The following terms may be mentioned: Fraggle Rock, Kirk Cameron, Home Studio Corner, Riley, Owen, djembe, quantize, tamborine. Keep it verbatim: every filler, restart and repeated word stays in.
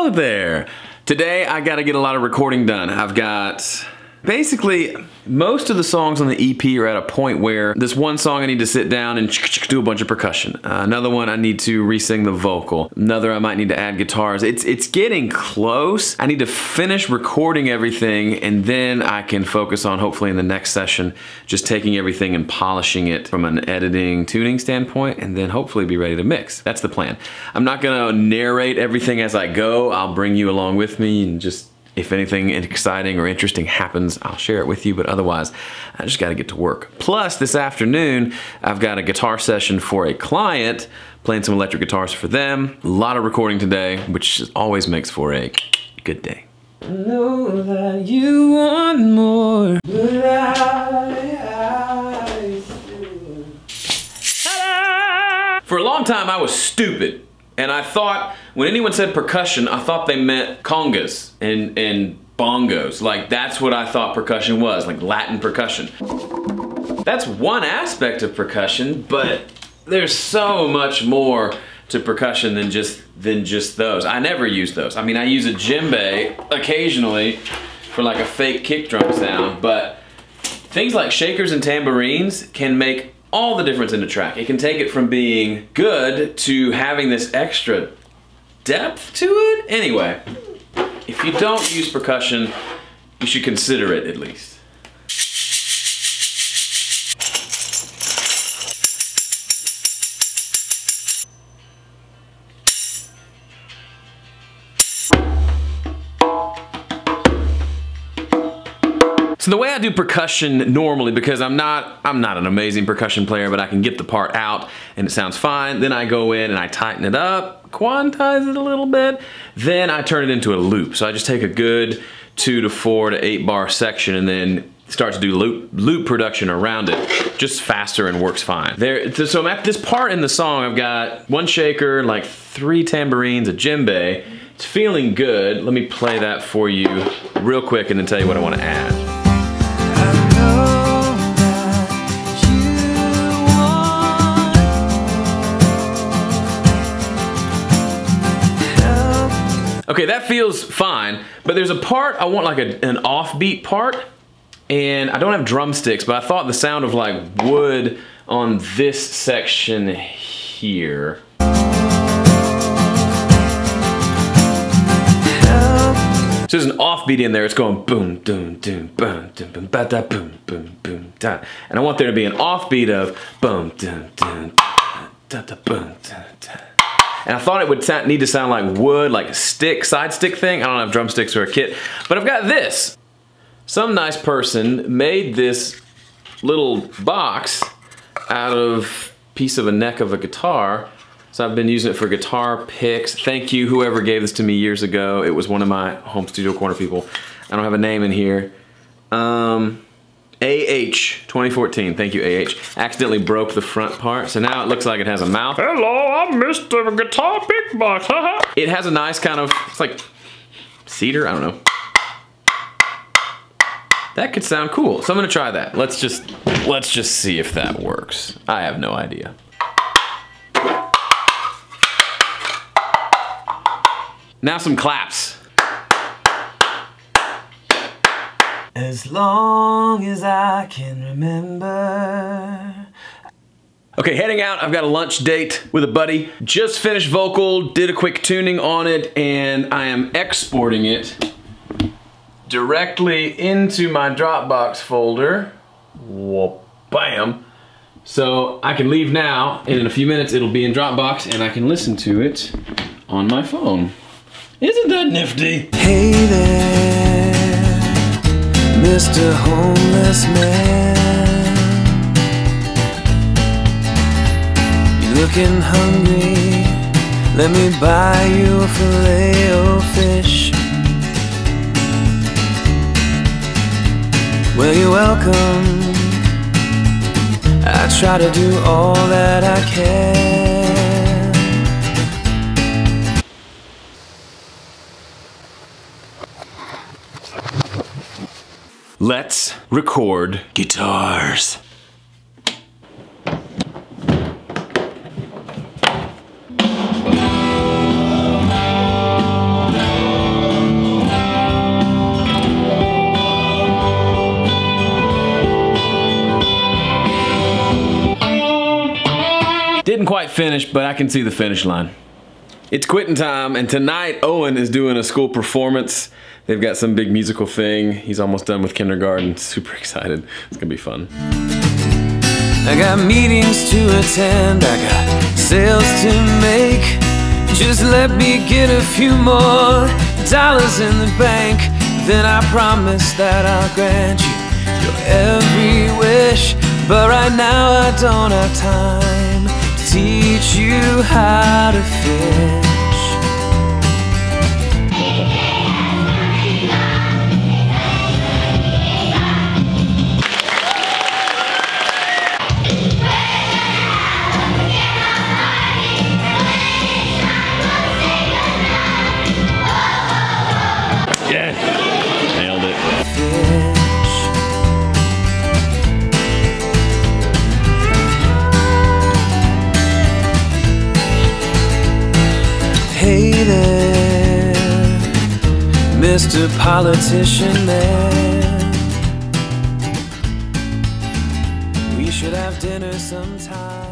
Hello there! Today I gotta get a lot of recording done. I've got basically most of the songs on the E P are at a point where this one song I need to sit down and do a bunch of percussion. Uh, another one I need to re-sing the vocal. Another I might need to add guitars. It's, it's getting close. I need to finish recording everything and then I can focus on, hopefully in the next session, just taking everything and polishing it from an editing, tuning standpoint, and then hopefully be ready to mix. That's the plan. I'm not gonna narrate everything as I go. I'll bring you along with me and just if anything exciting or interesting happens, I'll share it with you, but otherwise, I just gotta get to work. Plus, this afternoon, I've got a guitar session for a client, playing some electric guitars for them. A lot of recording today, which always makes for a good day. I know that you want more, but I, I still... For a long time, I was stupid. And I thought, when anyone said percussion, I thought they meant congas and, and bongos. Like, that's what I thought percussion was, like Latin percussion. That's one aspect of percussion, but there's so much more to percussion than just, than just those. I never use those. I mean, I use a djembe occasionally for like a fake kick drum sound, but things like shakers and tambourines can make all the difference in the track. It can take it from being good to having this extra depth to it. Anyway, if you don't use percussion, you should consider it at least. The way I do percussion normally, because I'm not I'm not an amazing percussion player, but I can get the part out and it sounds fine. Then I go in and I tighten it up, quantize it a little bit, then I turn it into a loop. So I just take a good two to four to eight bar section and then start to do loop loop production around it, just faster and works fine. There, so I'm at this part in the song, I've got one shaker, like three tambourines, a djembe. It's feeling good. Let me play that for you real quick and then tell you what I want to add. Okay, that feels fine, but there's a part, I want like a, an offbeat part, and I don't have drumsticks, but I thought the sound of like wood on this section here. So there's an offbeat in there, it's going boom, doom, doom, boom, doom, boom, ba da, boom, boom, boom, da. And I want there to be an offbeat of boom, doom, doom, da da, boom, da da. And I thought it would need to sound like wood, like a stick, side stick thing. I don't have drumsticks or a kit, but I've got this. Some nice person made this little box out of a piece of a neck of a guitar. So I've been using it for guitar picks. Thank you, whoever gave this to me years ago. It was one of my Home Studio Corner people. I don't have a name in here. Um, A H twenty fourteen, thank you A H. Accidentally broke the front part, so now it looks like it has a mouth. Hello, I'm Mister Guitar Pick Box, haha. It has a nice kind of, it's like cedar, I don't know. That could sound cool, so I'm gonna try that. Let's just, let's just see if that works. I have no idea. Now some claps. As long as I can remember. Okay, heading out, I've got a lunch date with a buddy. Just finished vocal, did a quick tuning on it, and I am exporting it directly into my Dropbox folder. Whoa, bam. So I can leave now, and in a few minutes it'll be in Dropbox, and I can listen to it on my phone. Isn't that nifty? Hey there, Mister Homeless Man, you're looking hungry, let me buy you a fillet of fish. Well, you're welcome, I try to do all that I can. Let's record guitars. quite finished, but I can see the finish line. It's quitting time, and tonight Owen is doing a school performance. They've got some big musical thing. He's almost done with kindergarten. Super excited. It's gonna be fun. I got meetings to attend. I got sales to make. Just let me get a few more dollars in the bank. Then I promise that I'll grant you your every wish. But right now I don't have time to teach you how to fish. Mister Politician Man, we should have dinner sometime.